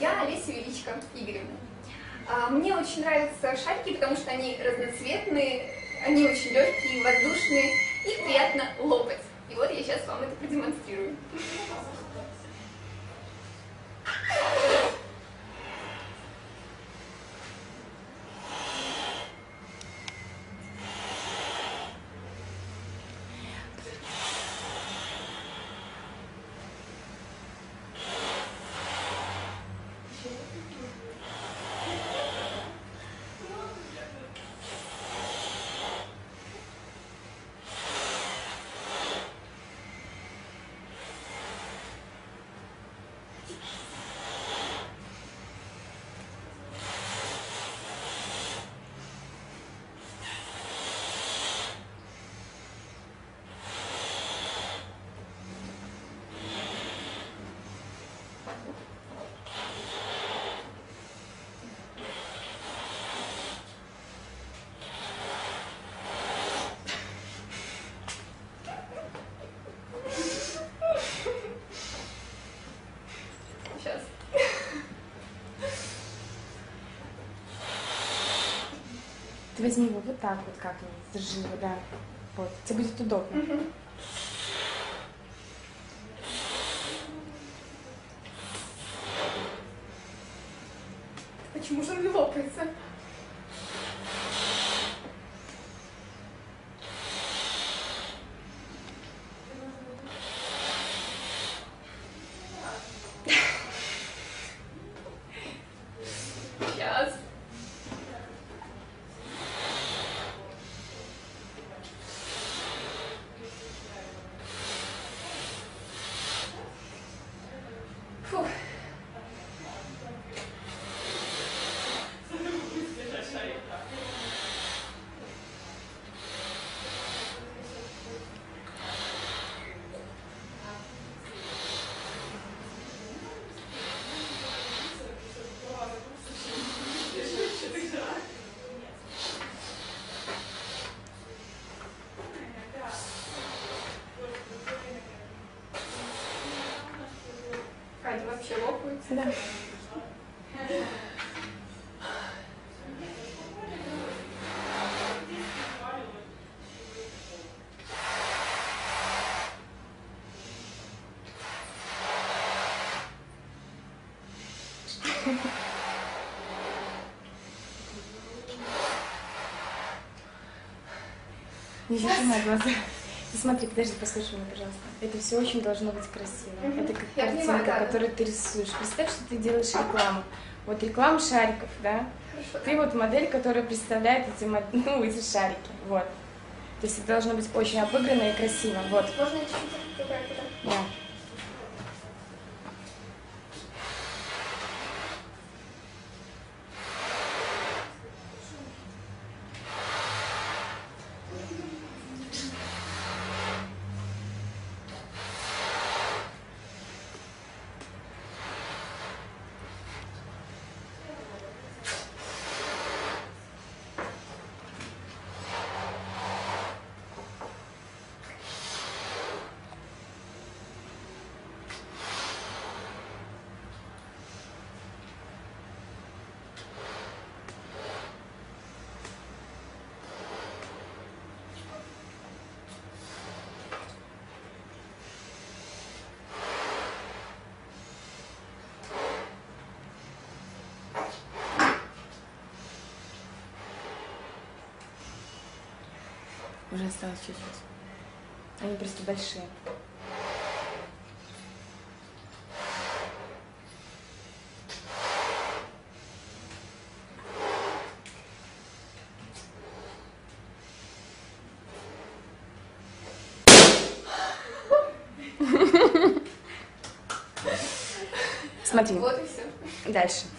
Я Олеся Величко Игоревна. Мне очень нравятся шарики, потому что они разноцветные, они очень легкие, воздушные, их приятно лопать. И вот я сейчас вам это продемонстрирую. Ты возьми его вот так вот, как-нибудь, держи его, да, вот, тебе будет удобно. Почему же он не лопается? Вообще лопаются? Да. Не зажимай глаза. Смотри, подожди, послушай меня, пожалуйста. Это все очень должно быть красиво. Это как картинка, которую ты рисуешь. Представь, что ты делаешь рекламу. Вот реклама шариков, да? Хорошо. Ты вот модель, которая представляет эти шарики. Вот. То есть это должно быть очень обыгранно и красиво. Вот. Можно чуть-чуть другая, да? Да. Уже осталось чуть-чуть. Они просто большие. Смотри. Вот и все. Дальше.